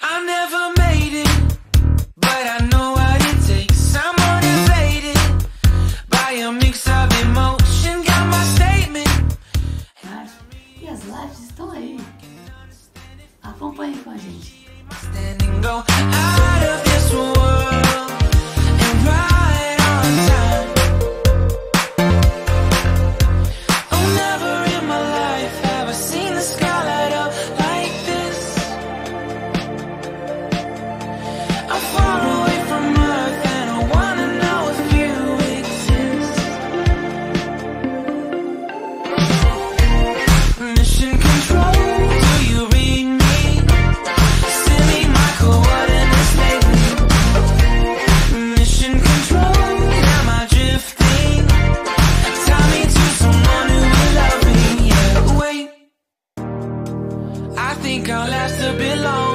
I never made it, but I know what it takes. I'm motivated by a mix of emotion. Got my statement. E as lives estão aí. Acompanhe com a gente. Standing go out of this world and right on time. Oh, never in my life have I seen the sky light up like this. I'm far away from Earth and I wanna know if you exist. Mission control, do you read me? Send me my coordinates lately. Mission control, am I drifting? Tie me to someone who will love me, yeah. Wait, I think I'll last a bit longer.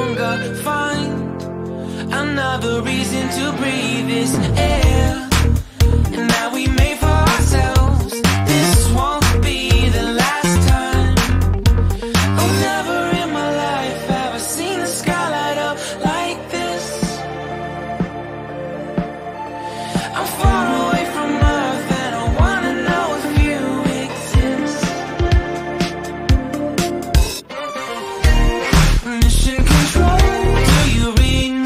Find another reason to breathe this air, and that we made for ourselves. This won't be the last time. Oh, never in my life have I seen the sky light up like this. I'm far away from Earth and I wanna know if you exist. Mission control, do you read me?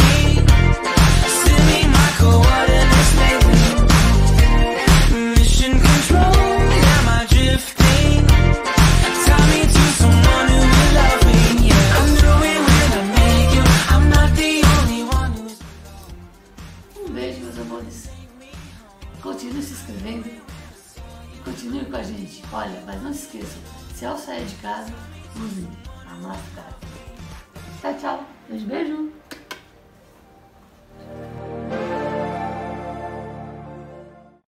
Send me my coordinates lately. Mission control, am I drifting? Tie me to someone who will love me, yeah. I knew it when I met you, I'm not the only one who's... beijo, meus amores. Continue se inscrevendo. Continue com a gente. Olha, mas não se esqueçam, se ao sair de casa, usem a máscara. Tchau, tchau. Beijo.